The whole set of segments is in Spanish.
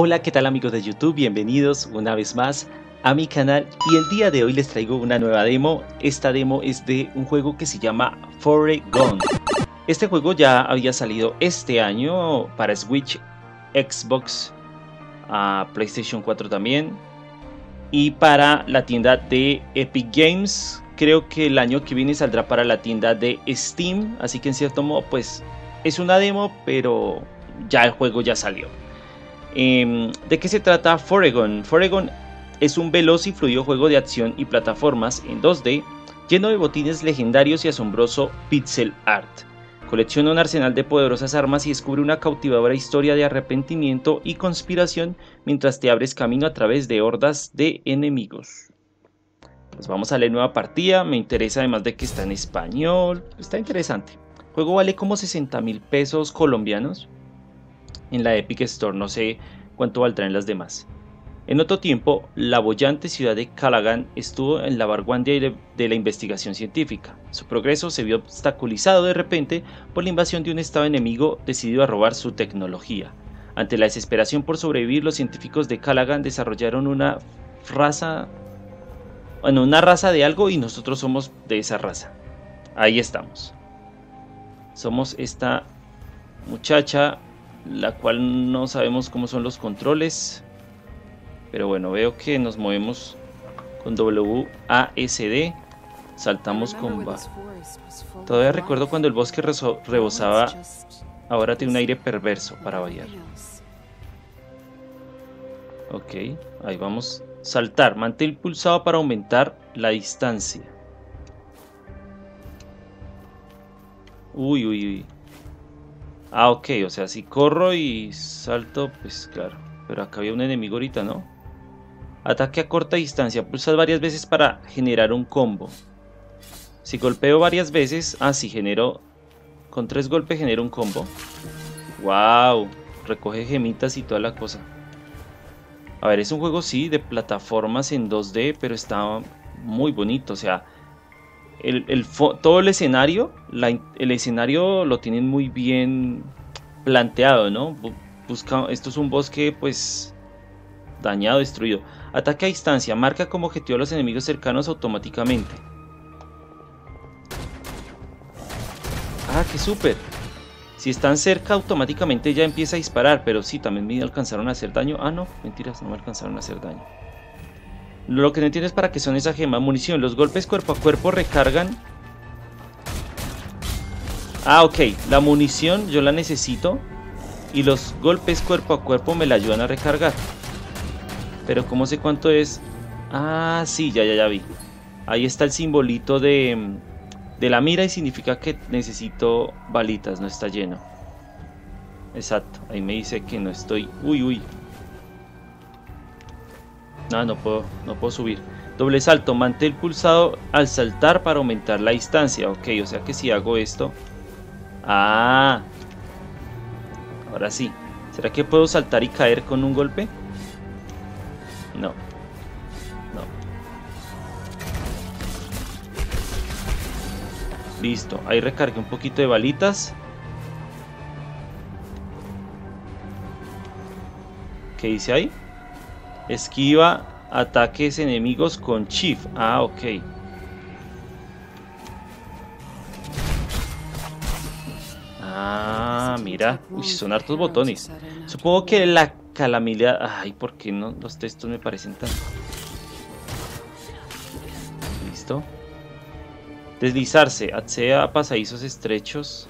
Hola, ¿qué tal amigos de YouTube? Bienvenidos una vez más a mi canal y el día de hoy les traigo una nueva demo. Esta demo es de un juego que se llama Foregone. Este juego ya había salido este año para Switch, Xbox, PlayStation 4 también y para la tienda de Epic Games. Creo que el año que viene saldrá para la tienda de Steam, así que en cierto modo pues es una demo, pero ya el juego ya salió. ¿De qué se trata Foregone? Foregone es un veloz y fluido juego de acción y plataformas en 2D, lleno de botines legendarios y asombroso pixel art. Colecciona un arsenal de poderosas armas y descubre una cautivadora historia de arrepentimiento y conspiración mientras te abres camino a través de hordas de enemigos. Pues vamos a la nueva partida, me interesa además de que está en español, está interesante. El juego vale como 60.000 pesos colombianos. En la Epic Store, no sé cuánto valdrán las demás. En otro tiempo, la bollante ciudad de Calagan estuvo en la vanguardia de la investigación científica. Su progreso se vio obstaculizado de repente por la invasión de un estado enemigo decidido a robar su tecnología. Ante la desesperación por sobrevivir, los científicos de Calagan desarrollaron una raza de algo y nosotros somos de esa raza. Ahí estamos. Somos esta muchacha, la cual no sabemos cómo son los controles, pero bueno, veo que nos movemos con WASD, saltamos con B. Todavía recuerdo cuando el bosque rebosaba, ahora tiene un aire perverso para variar. Ok, ahí vamos. Saltar, mantén pulsado para aumentar la distancia. Uy, uy, uy. Ah, ok, o sea, si corro y salto, pues claro. Pero acá había un enemigo ahorita, ¿no? Ataque a corta distancia. Pulsas varias veces para generar un combo. Si golpeo varias veces... Ah, sí, genero... Con 3 golpes genero un combo. ¡Wow! Recoge gemitas y toda la cosa. A ver, es un juego, sí, de plataformas en 2D, pero está muy bonito, o sea... todo el escenario, el escenario lo tienen muy bien planteado, ¿no? Esto es un bosque, pues, dañado, destruido. Ataque a distancia, marca como objetivo a los enemigos cercanos automáticamente. ¡Ah, qué súper! Si están cerca, automáticamente ya empieza a disparar, pero sí, también me alcanzaron a hacer daño. Ah, no, mentiras, no me alcanzaron a hacer daño. Lo que no entiendo es para qué son esas gemas. Munición, los golpes cuerpo a cuerpo recargan. Ah, ok. La munición yo la necesito. Y los golpes cuerpo a cuerpo me la ayudan a recargar. Pero ¿cómo sé cuánto es? Ah, sí, ya vi. Ahí está el simbolito de la mira y significa que necesito balitas, no está lleno. Exacto, ahí me dice que no estoy... Uy, uy. No puedo subir. Doble salto, mantén pulsado al saltar para aumentar la distancia. Ok, o sea que si hago esto... Ah, ahora sí. ¿Será que puedo saltar y caer con un golpe? No. No. Listo, ahí recargué un poquito de balitas. ¿Qué dice ahí? Esquiva ataques enemigos con Shift. Ah, ok. Ah, mira. Uy, son hartos botones. Supongo que la calamidad... Ay, ¿por qué no? Los textos me parecen tan... Listo. Deslizarse. Accede a pasadizos estrechos.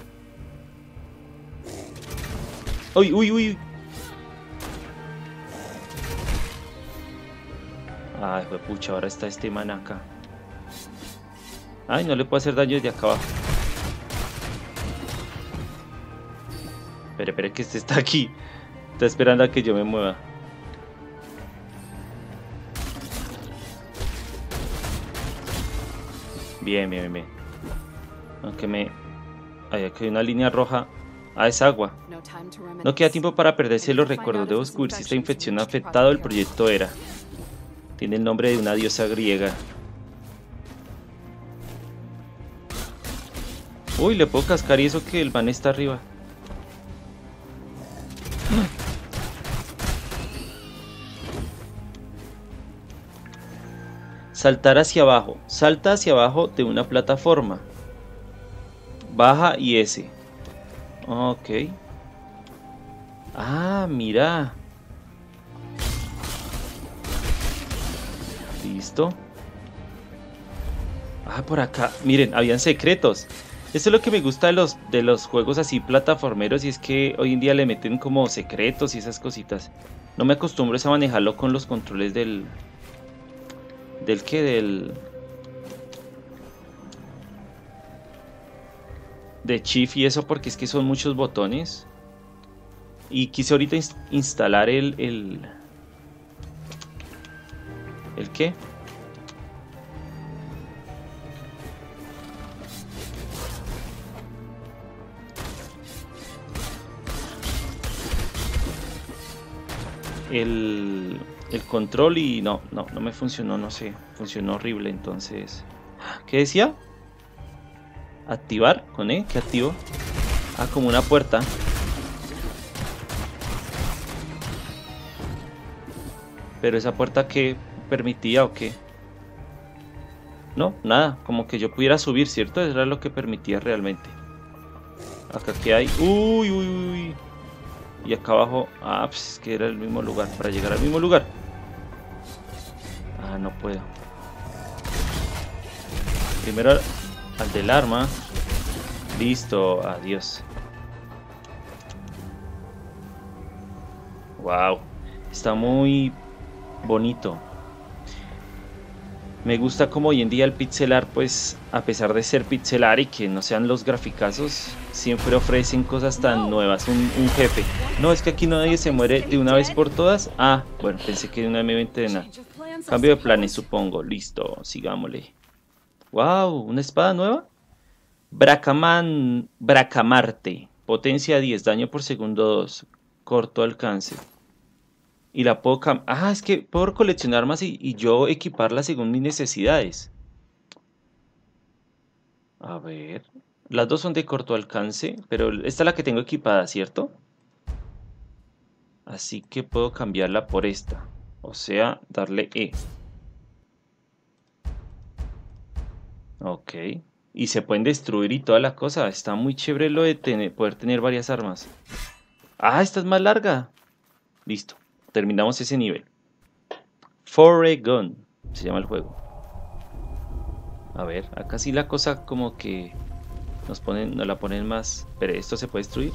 Uy, uy, uy. Ay, pucha, ahora está este man acá. Ay, no le puedo hacer daño desde acá abajo. Espera, que este está aquí. Está esperando a que yo me mueva. Bien, bien, bien. Aunque me... Ay, aquí hay una línea roja. Ah, es agua. No queda tiempo para perderse los recuerdos. Debo descubrir si esta infección ha afectado el proyecto Era. Tiene el nombre de una diosa griega. Uy, le puedo cascar y eso que el man está arriba. Saltar hacia abajo. Salta hacia abajo de una plataforma. Baja y S. Ok. Ah, mira. Listo. Ah, por acá. Miren, habían secretos. Esto es lo que me gusta de los juegos así plataformeros, y es que hoy en día le meten como secretos y esas cositas. No me acostumbro a manejarlo con los controles de Shift y eso, porque es que son muchos botones. Y quise ahorita instalar ¿el qué? El control, y no me funcionó, no sé, funcionó horrible. Entonces, ¿qué decía? Activar, con E, ¿qué activo? Ah, como una puerta. Pero esa puerta, ¿qué permitía o qué? No, nada, como que yo pudiera subir, ¿cierto? Eso era lo que permitía realmente. Acá que hay, uy. Y acá abajo, ah, pues es que era el mismo lugar, para llegar al mismo lugar. Ah, no puedo. Primero al del arma. Listo, adiós. Wow, está muy bonito. Me gusta como hoy en día el pixel art, pues a pesar de ser pixel art y que no sean los graficazos, siempre ofrecen cosas tan nuevas. Un jefe. No, es que aquí nadie se muere de una vez por todas. Ah, bueno, pensé que de una vez me iba a entrenar. Cambio de planes, supongo. Listo, sigámosle. Wow, ¿una espada nueva? Bracamarte. Potencia 10, daño por segundo 2. Corto alcance. Y la puedo cambiar. Ah, es que puedo coleccionar más y yo equiparla según mis necesidades. A ver. Las dos son de corto alcance, pero esta es la que tengo equipada, ¿cierto? Así que puedo cambiarla por esta. O sea, darle E. Ok. Y se pueden destruir y toda la cosa. Está muy chévere lo de poder tener varias armas. Ah, esta es más larga. Listo. Terminamos ese nivel. Foregone se llama el juego. A ver, acá sí la cosa como que nos la ponen más. Pero esto se puede destruir.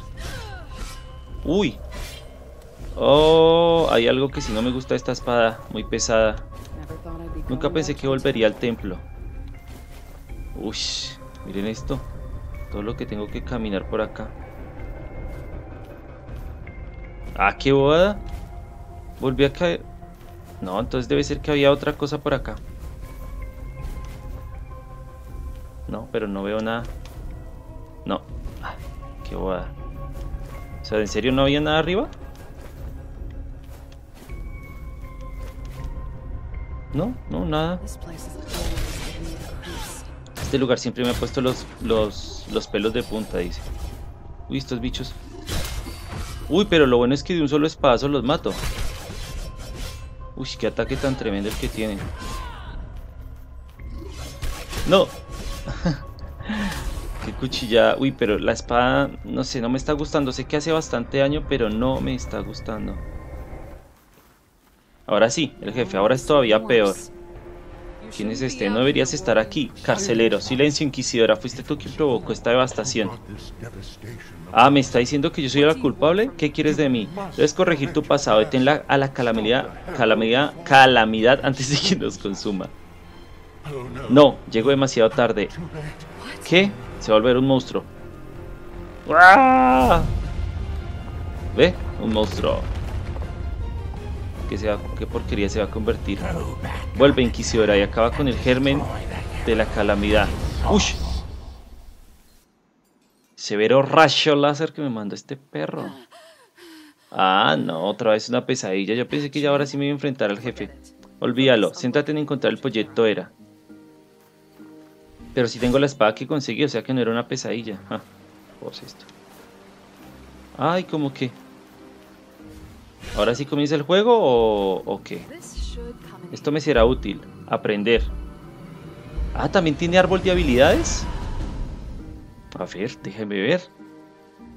Uy. Oh, hay algo que si no me gusta esta espada, muy pesada. Nunca pensé que volvería al templo. Uy, miren esto. Todo lo que tengo que caminar por acá. Ah, qué bobada. Volví a caer. No, entonces debe ser que había otra cosa por acá. No, pero no veo nada. No. Ah, qué bobada. O sea, ¿en serio no había nada arriba? No, nada. Este lugar siempre me ha puesto los pelos de punta, dice. Uy, estos bichos. Uy, pero lo bueno es que de un solo espadazo los mato. Uy, qué ataque tan tremendo el que tienen. No. Qué cuchillada. Uy, pero la espada, no sé, no me está gustando. Sé que hace bastante daño, pero no me está gustando. Ahora sí, el jefe. Ahora es todavía peor. ¿Quién es este? No deberías estar aquí. Carcelero, silencio, inquisidora. Fuiste tú quien provocó esta devastación. Ah, ¿me está diciendo que yo soy la culpable? ¿Qué quieres de mí? Debes corregir tu pasado. Detén a la calamidad antes de que nos consuma. No, llegó demasiado tarde. ¿Qué? Se va a volver un monstruo. ¡Uah! ¿Ve? Un monstruo. ¿Qué porquería se va a convertir? Vuelve, inquisidora, y acaba con el germen de la calamidad. ¡Ush! Severo rayo láser que me mandó este perro. Ah, no, otra vez una pesadilla. Yo pensé que ya ahora sí me iba a enfrentar al jefe. Olvídalo, céntrate en encontrar el proyecto Era. Pero sí tengo la espada que conseguí, o sea que no era una pesadilla. Ja, pues esto. Ay, como que... ¿Ahora sí comienza el juego o qué? Esto me será útil. Aprender. Ah, ¿también tiene árbol de habilidades? A ver, déjame ver.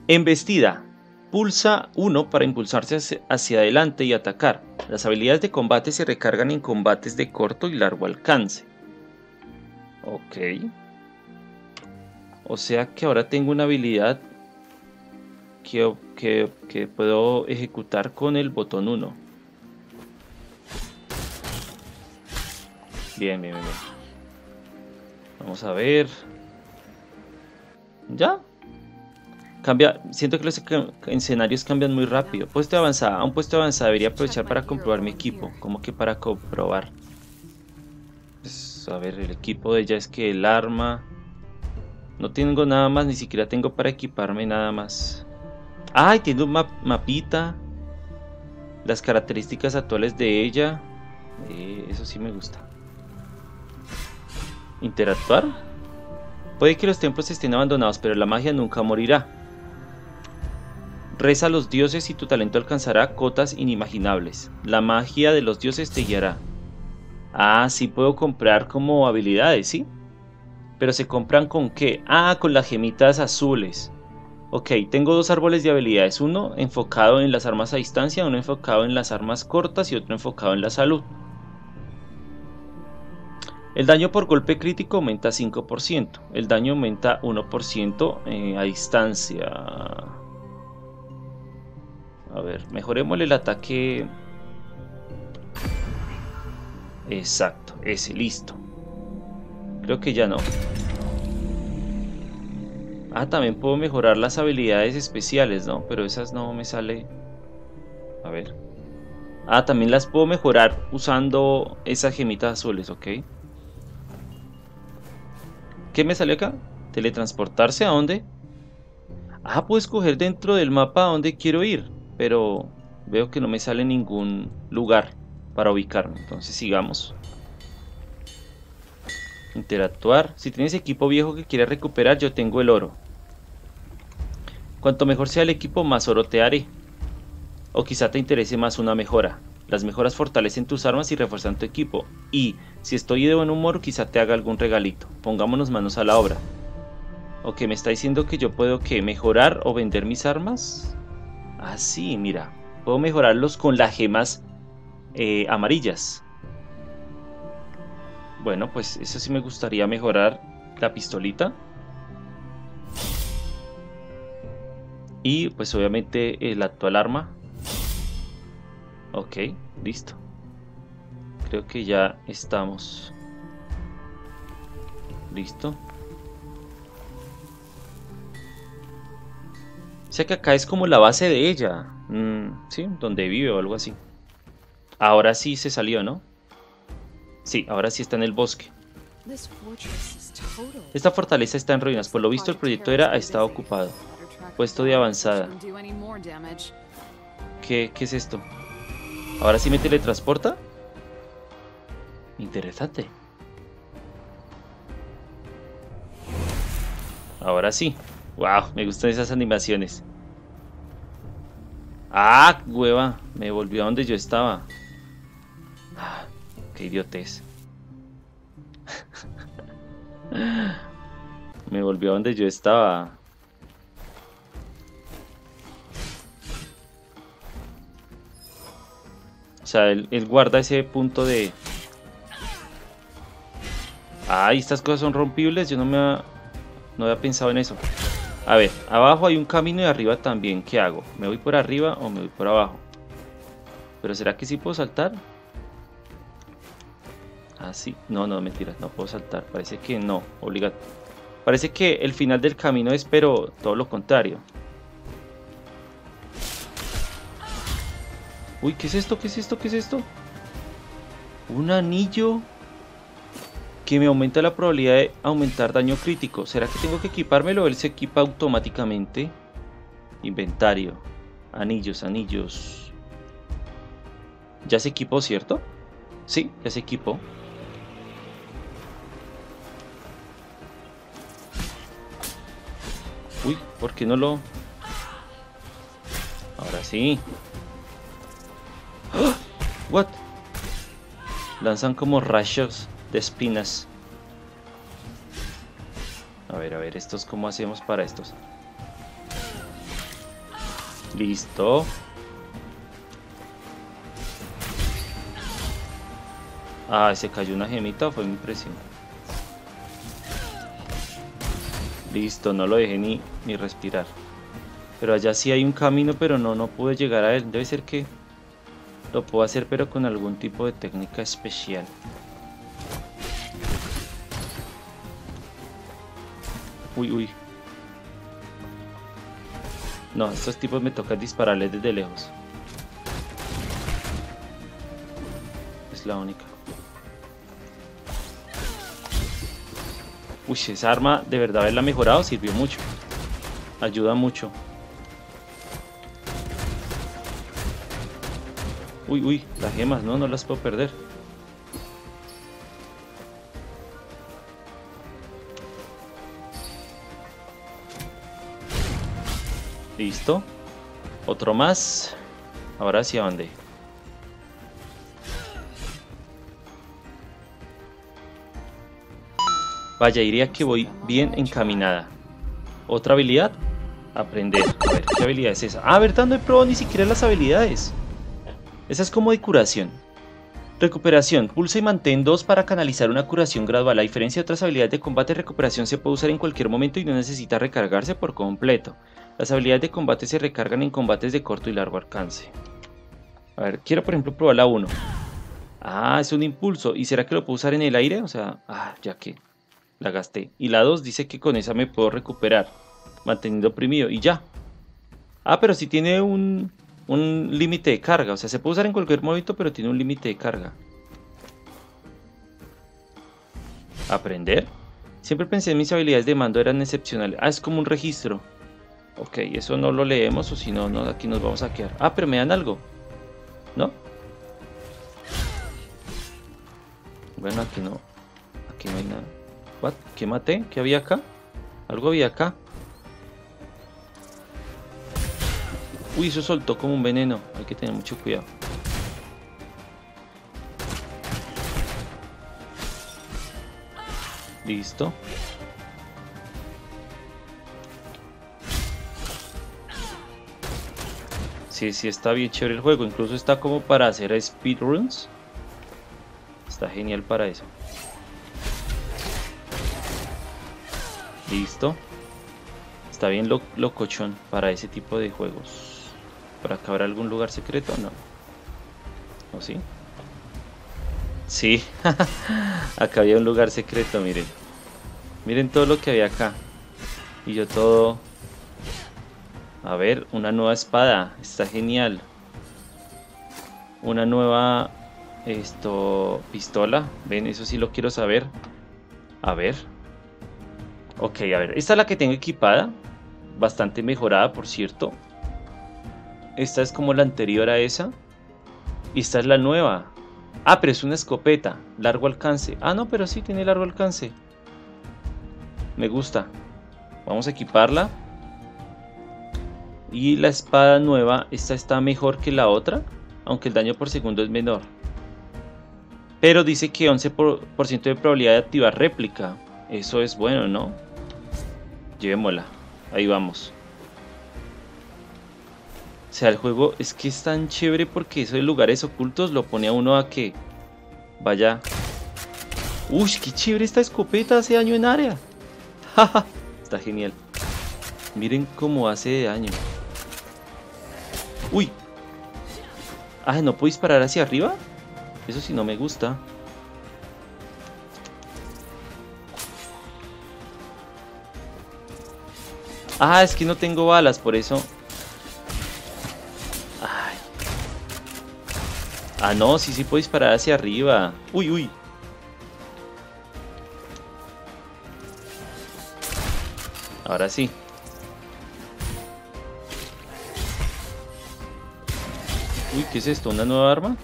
Embestida. Pulsa 1 para impulsarse hacia adelante y atacar. Las habilidades de combate se recargan en combates de corto y largo alcance. Ok. O sea que ahora tengo una habilidad que puedo ejecutar con el botón 1. Bien, bien, bien. Vamos a ver. Ya. Cambia. Siento que los escenarios cambian muy rápido. Puesto de avanzada. A un puesto de avanzada debería aprovechar para comprobar mi equipo. ¿Cómo que para comprobar? Pues, a ver, el equipo de ella es que el arma... No tengo nada más, ni siquiera tengo para equiparme nada más. ¡Ay! Tiene un mapita. Las características actuales de ella. Eso sí me gusta. ¿Interactuar? Puede que los templos estén abandonados, pero la magia nunca morirá. Reza a los dioses y tu talento alcanzará cotas inimaginables. La magia de los dioses te guiará. Ah, sí puedo comprar como habilidades, ¿sí? ¿Pero se compran con qué? Ah, con las gemitas azules. Ok, tengo dos árboles de habilidades. Uno enfocado en las armas a distancia, uno enfocado en las armas cortas y otro enfocado en la salud. El daño por golpe crítico aumenta 5%. El daño aumenta 1% a distancia. A ver, mejoremos el ataque. Exacto, ese, listo. Creo que ya no. Ah, también puedo mejorar las habilidades especiales, ¿no? Pero esas no me sale. A ver. Ah, también las puedo mejorar usando esas gemitas azules, ¿ok? ¿Qué me salió acá? ¿Teletransportarse a dónde? Ah, puedo escoger dentro del mapa a dónde quiero ir. Pero veo que no me sale ningún lugar para ubicarme. Entonces sigamos. Interactuar. Si tienes equipo viejo que quieres recuperar, yo tengo el oro. Cuanto mejor sea el equipo, más oro te haré. O quizá te interese más una mejora. Las mejoras fortalecen tus armas y refuerzan tu equipo. Y, si estoy de buen humor, quizá te haga algún regalito. Pongámonos manos a la obra. Ok, me está diciendo que yo puedo, ¿qué? ¿Mejorar o vender mis armas? Ah, sí, mira. Puedo mejorarlos con las gemas amarillas. Bueno, pues eso sí me gustaría mejorar la pistolita. Y pues obviamente el actual arma. Ok, listo. Creo que ya estamos. Listo. O sea que acá es como la base de ella. Sí, donde vive o algo así. Ahora sí se salió, ¿no? Sí, ahora sí está en el bosque. Esta fortaleza está en ruinas. Por lo visto el proyecto Hera ha estado ocupado. Puesto de avanzada. ¿Qué es esto? ¿Ahora sí me teletransporta? Interesante. Ahora sí. Wow, me gustan esas animaciones. ¡Ah, hueva! Me volvió a donde yo estaba. Ah. ¡Qué idiotez! Me volvió a donde yo estaba. O sea, él guarda ese punto de... Ah, y estas cosas son rompibles. Yo no había pensado en eso. A ver, abajo hay un camino y arriba también. ¿Qué hago? ¿Me voy por arriba o me voy por abajo? ¿Pero será que sí puedo saltar? Ah, sí. No, mentira, no puedo saltar. Parece que no, obligatorio. Parece que el final del camino es, pero todo lo contrario. Uy, ¿qué es esto? ¿Qué es esto? ¿Qué es esto? Un anillo que me aumenta la probabilidad de aumentar daño crítico. ¿Será que tengo que equipármelo? Él se equipa automáticamente. Inventario. Anillos, anillos. Ya se equipó, ¿cierto? Sí, ya se equipó. Uy, ¿por qué no lo...? Ahora sí. What? Lanzan como rayos de espinas. A ver, estos cómo hacemos para estos. Listo. Ah, se cayó una gemita, fue mi impresión. Listo, no lo dejé ni respirar. Pero allá sí hay un camino, pero no pude llegar a él. Debe ser que lo puedo hacer, pero con algún tipo de técnica especial. Uy, uy. No, a estos tipos me toca dispararles desde lejos. Es la única. Uy, esa arma, de verdad haberla mejorado, sirvió mucho. Ayuda mucho. Uy, uy, las gemas, no las puedo perder. Listo. Otro más. Ahora hacia dónde. Vaya, diría que voy bien encaminada. Otra habilidad. Aprender. A ver, ¿qué habilidad es esa? Ah, verdad, no he probado ni siquiera las habilidades. Esa es como de curación. Recuperación. Pulsa y mantén 2 para canalizar una curación gradual. A diferencia de otras habilidades de combate, recuperación se puede usar en cualquier momento y no necesita recargarse por completo. Las habilidades de combate se recargan en combates de corto y largo alcance. A ver, quiero por ejemplo probar la 1. Ah, es un impulso. ¿Y será que lo puedo usar en el aire? O sea, ya que la gasté. Y la 2 dice que con esa me puedo recuperar manteniendo oprimido y ya. Ah, pero sí tiene un límite de carga. O sea, se puede usar en cualquier momento, pero tiene un límite de carga. ¿Aprender? Siempre pensé en mis habilidades de mando eran excepcionales. Ah, es como un registro. Ok, eso no lo leemos o si no, aquí nos vamos a quedar. Ah, pero me dan algo. ¿No? Bueno, aquí no. Aquí no hay nada. ¿What? ¿Qué maté? ¿Qué había acá? Algo había acá. Uy, eso soltó como un veneno. Hay que tener mucho cuidado. Listo. Sí, está bien chévere el juego. Incluso está como para hacer speedruns. Está genial para eso. Listo. Está bien locochón para ese tipo de juegos. ¿Por acá habrá algún lugar secreto? No. ¿O sí? Sí. Acá había un lugar secreto, miren. Miren todo lo que había acá. Y yo todo... A ver, una nueva espada, está genial. Una nueva pistola. Ven, eso sí lo quiero saber. A ver. Ok, a ver, esta es la que tengo equipada. Bastante mejorada, por cierto. Esta es como la anterior a esa. Y esta es la nueva. Ah, pero es una escopeta, largo alcance. Ah, no, pero sí tiene largo alcance. Me gusta. Vamos a equiparla. Y la espada nueva, esta está mejor que la otra, aunque el daño por segundo es menor. Pero dice que 11% de probabilidad de activar réplica. Eso es bueno, ¿no? Llevémosla, ahí vamos. O sea, el juego es que es tan chévere porque eso de lugares ocultos lo pone a uno a que vaya. ¡Uy, qué chévere esta escopeta! Hace daño en área. ¡Ja! Está genial. Miren cómo hace de daño. ¡Uy! Ah, ¿no puedo disparar hacia arriba? Eso sí no me gusta. Ah, es que no tengo balas, por eso. Ay. Ah, no, sí puedo disparar hacia arriba. ¡Uy, uy! Ahora sí. Uy, ¿qué es esto? ¿Una nueva arma?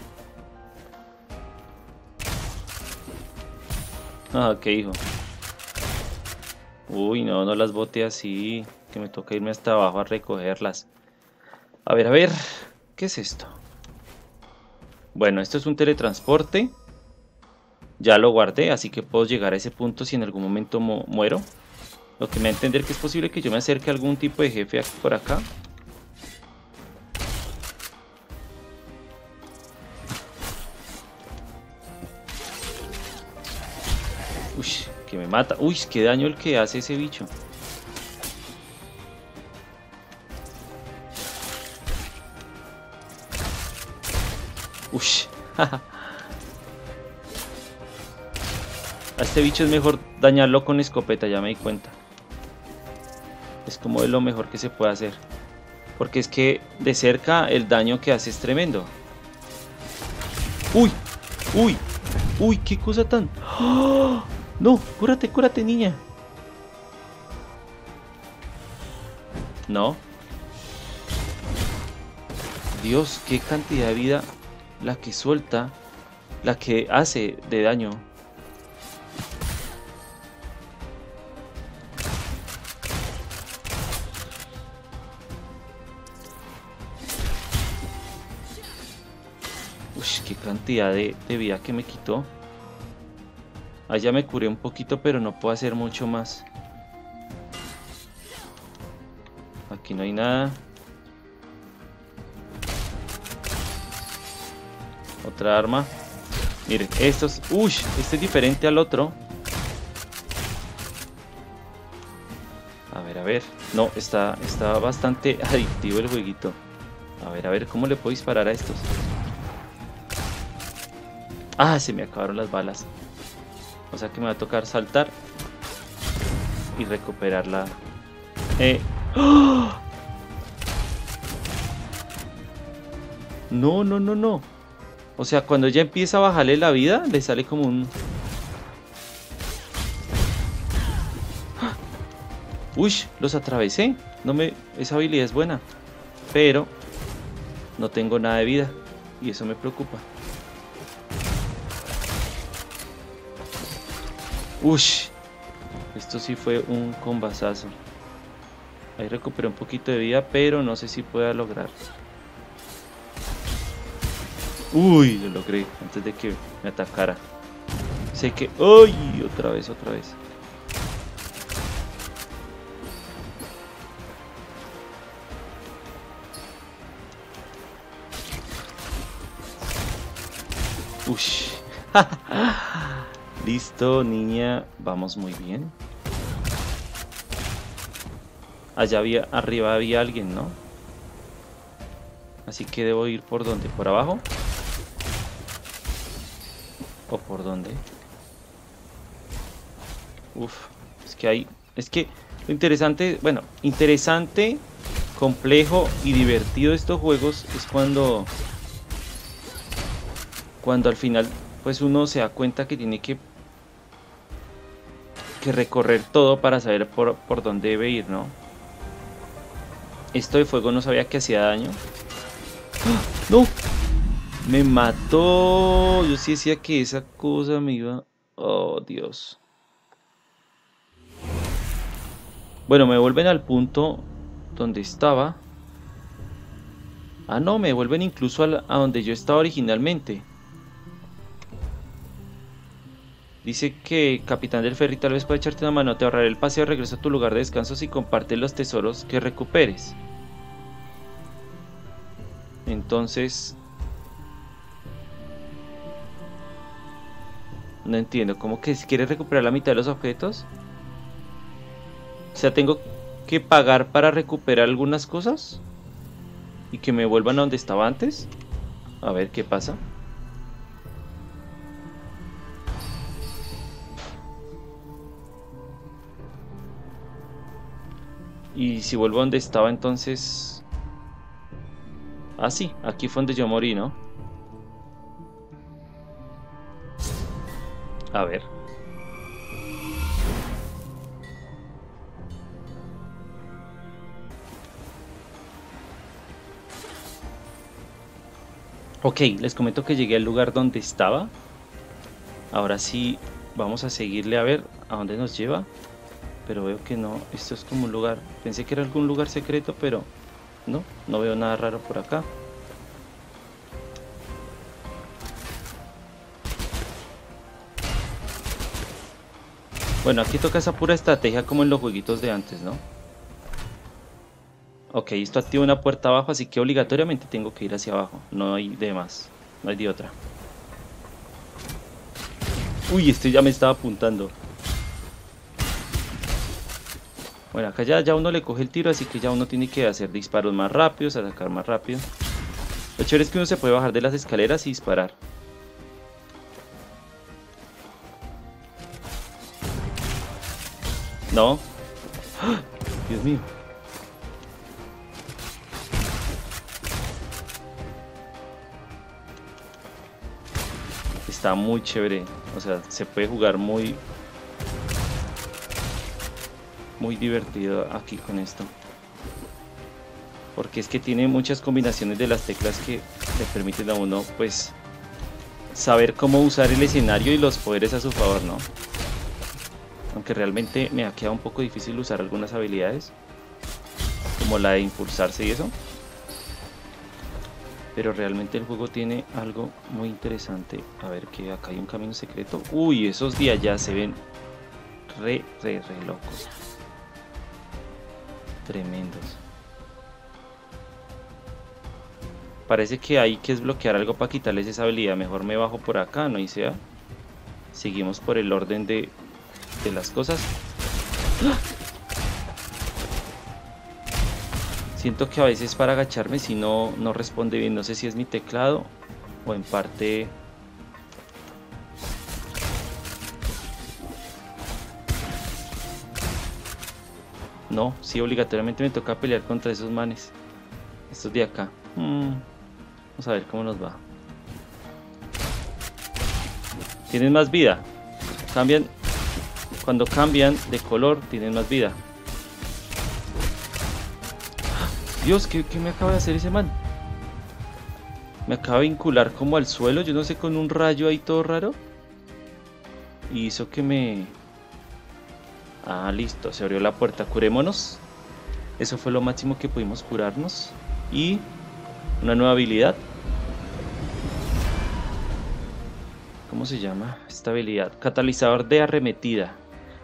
Ah, qué hijo. Uy, no las bote así. Que me toca irme hasta abajo a recogerlas. A ver, ¿qué es esto? Bueno, esto es un teletransporte. Ya lo guardé, así que puedo llegar a ese punto si en algún momento muero. Lo que me da a entender que es posible que yo me acerque a algún tipo de jefe por acá. Uy, que me mata. Uy, qué daño el que hace ese bicho. Uy, jaja. A este bicho es mejor dañarlo con escopeta, ya me di cuenta. Es como de lo mejor que se puede hacer. Porque es que de cerca el daño que hace es tremendo. ¡Uy! ¡Uy! ¡Uy! ¡Qué cosa tan! ¡Oh! ¡No! ¡Cúrate, cúrate, niña! No. Dios, qué cantidad de vida la que suelta, la que hace de daño. Cantidad de vida que me quitó. Allá me curé un poquito, pero no puedo hacer mucho más. Aquí no hay nada. Otra arma. Miren, estos. Uy, este es diferente al otro. A ver, a ver. No, está bastante adictivo el jueguito. A ver, ¿cómo le puedo disparar a estos? Ah, se me acabaron las balas. O sea que me va a tocar saltar y recuperarla. ¡Oh! No, no, no, no. O sea, cuando ya empieza a bajarle la vida, le sale como un... Uy, los atravesé. No me... Esa habilidad es buena. Pero no tengo nada de vida. Y eso me preocupa. Ush, esto sí fue un combazazo. Ahí recuperé un poquito de vida, pero no sé si pueda lograr. Uy, lo logré antes de que me atacara. Sé que... ¡Ay! Otra vez. Ush. Listo, niña, vamos muy bien. Allá había, arriba había alguien, ¿no? Así que debo ir por ¿dónde? ¿Por abajo? ¿O por dónde? Uf, es que hay... Es que lo interesante, bueno, interesante, complejo y divertido de estos juegos es cuando... Cuando al final, pues uno se da cuenta que tiene que recorrer todo para saber por dónde debe ir, ¿no? Esto de fuego no sabía que hacía daño. ¡Ah! ¡No! ¡Me mató! Yo sí decía que esa cosa me iba... ¡Oh, Dios! Bueno, me vuelven al punto donde estaba. Ah, no, me vuelven incluso a donde yo estaba originalmente. Dice que capitán del ferry, tal vez pueda echarte una mano, te ahorraré el paseo, regresa a tu lugar de descanso y comparte los tesoros que recuperes. Entonces... No entiendo, ¿cómo que si quieres recuperar la mitad de los objetos? O sea, ¿tengo que pagar para recuperar algunas cosas? ¿Y que me vuelvan a donde estaba antes? A ver qué pasa. Y si vuelvo a donde estaba, entonces... Ah, sí, aquí fue donde yo morí, ¿no? A ver. Ok, les comento que llegué al lugar donde estaba. Ahora sí, vamos a seguirle a ver a dónde nos lleva. Pero veo que no, esto es como un lugar, pensé que era algún lugar secreto, pero no veo nada raro por acá. Bueno, aquí toca esa pura estrategia como en los jueguitos de antes, ¿no? Ok, esto activa una puerta abajo, así que obligatoriamente tengo que ir hacia abajo. No hay de más, no hay de otra. Uy, este ya me estaba apuntando. Bueno, acá ya uno le coge el tiro, así que ya uno tiene que hacer disparos más rápidos, atacar más rápido. Lo chévere es que uno se puede bajar de las escaleras y disparar. No. ¡Ah! Dios mío. Está muy chévere. O sea, se puede jugar muy... muy divertido aquí con esto, porque es que tiene muchas combinaciones de las teclas que le permiten a uno pues saber cómo usar el escenario y los poderes a su favor, ¿no? Aunque realmente me ha quedado un poco difícil usar algunas habilidades como la de impulsarse y eso, pero realmente el juego tiene algo muy interesante. A ver, que acá hay un camino secreto. Uy, esos días ya se ven re locos. Tremendos. Parece que hay que desbloquear algo para quitarles esa habilidad. Mejor me bajo por acá, ¿no? Y sea. Seguimos por el orden de las cosas. ¡Ah! Siento que a veces para agacharme si no responde bien. No sé si es mi teclado o en parte... No, sí, obligatoriamente me toca pelear contra esos manes. Estos de acá. Vamos a ver cómo nos va. Tienen más vida. Cambian. Cuando cambian de color, tienen más vida. Dios, ¿qué me acaba de hacer ese man? Me acaba de vincular como al suelo. Yo no sé, con un rayo ahí todo raro. Y hizo que me... Ah, listo, se abrió la puerta, curémonos. Eso fue lo máximo que pudimos curarnos. Y una nueva habilidad. ¿Cómo se llama esta habilidad? Catalizador de arremetida.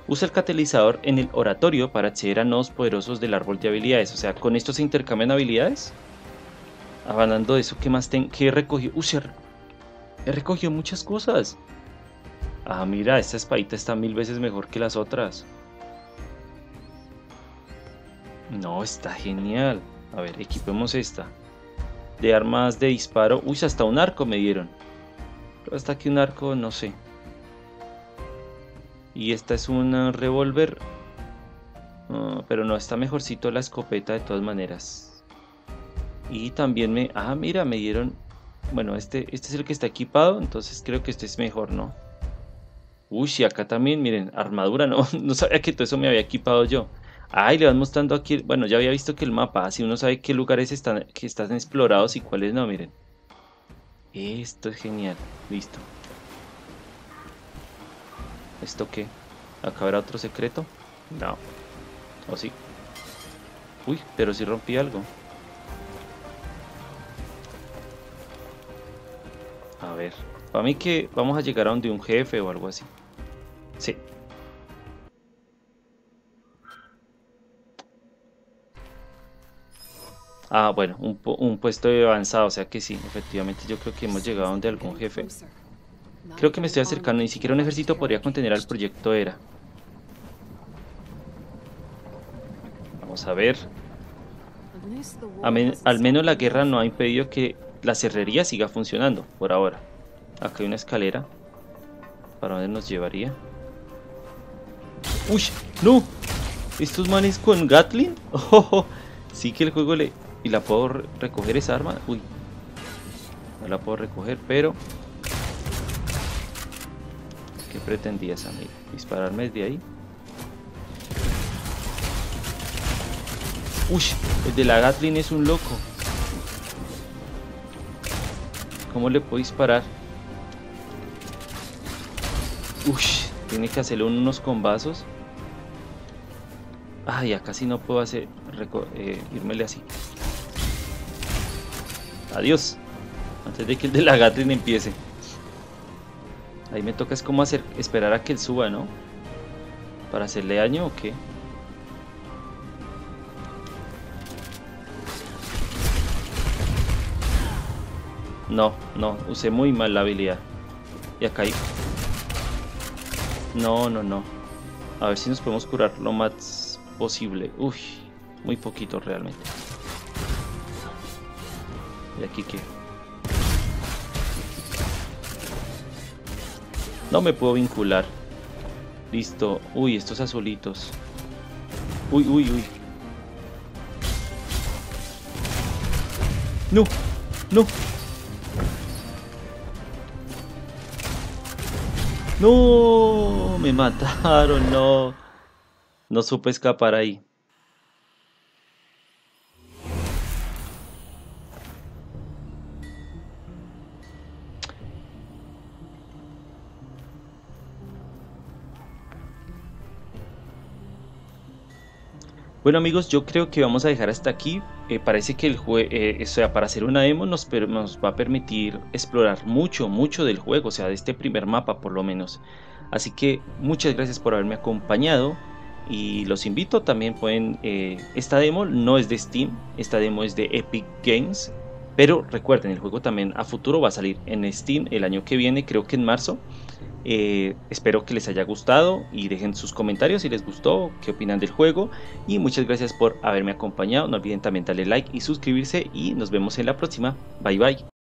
Usa el catalizador en el oratorio para acceder a nodos poderosos del árbol de habilidades. O sea, con esto se intercambian habilidades. Hablando de eso, ¿qué más tengo? ¿Qué he recogido? ¡Uy! He recogido muchas cosas. Ah, mira, esta espadita está 1000 veces mejor que las otras. No, está genial. A ver, equipemos esta. De armas de disparo. Uy, hasta un arco me dieron. Pero hasta aquí un arco, no sé. Y esta es un revólver. Pero no, está mejorcito la escopeta de todas maneras. Y también me... Ah, mira, me dieron... Bueno, este es el que está equipado. Entonces creo que este es mejor, ¿no? Uy, y acá también, miren, armadura. No sabía que todo eso me había equipado yo. Ay, le van mostrando aquí, bueno, ya había visto que el mapa, así uno sabe qué lugares están explorados y cuáles no, miren. Esto es genial, listo. ¿Esto qué? ¿Acá habrá otro secreto? No. ¿O sí? Uy, pero sí rompí algo. A ver, para mí que vamos a llegar a donde un jefe o algo así. Sí. Ah, bueno, un puesto de avanzado, o sea que sí, efectivamente yo creo que hemos llegado a donde algún jefe. Creo que me estoy acercando, ni siquiera un ejército podría contener al proyecto ERA. Vamos a ver. Al menos la guerra no ha impedido que la serrería siga funcionando, por ahora. Acá hay una escalera. ¿Para dónde nos llevaría? ¡Uy! ¡No! ¿Estos manes con Gatling? ¡Oh! Sí que el juego le... ¿Y la puedo recoger esa arma? Uy, no la puedo recoger, pero... ¿Qué pretendía esa amiga? ¿Dispararme desde ahí? ¡Uy! El de la Gatling es un loco. ¿Cómo le puedo disparar? Uy, tiene que hacerle unos combazos. Ay, acá sí no puedo hacer... irmele así. Adiós. Antes de que el de la Gatling empiece. Ahí me toca es como hacer, esperar a que él suba, ¿no? ¿Para hacerle daño o qué? No, no, usé muy mal la habilidad. Y acá hay... No, no, no. A ver si nos podemos curar lo más posible. Uy, muy poquito realmente. ¿Y aquí qué? No me puedo vincular. Listo. Uy, estos azulitos. Uy, uy, uy. No, no. No, me mataron, no. No supe escapar ahí. Bueno amigos, yo creo que vamos a dejar hasta aquí. Parece que el juego, para hacer una demo nos va a permitir explorar mucho del juego, o sea, de este primer mapa por lo menos. Así que muchas gracias por haberme acompañado y los invito también pueden... esta demo no es de Steam, esta demo es de Epic Games, pero recuerden, el juego también a futuro va a salir en Steam el año que viene, creo que en marzo. Espero que les haya gustado y dejen sus comentarios si les gustó, qué opinan del juego, y muchas gracias por haberme acompañado. No olviden también darle like y suscribirse y nos vemos en la próxima. Bye bye.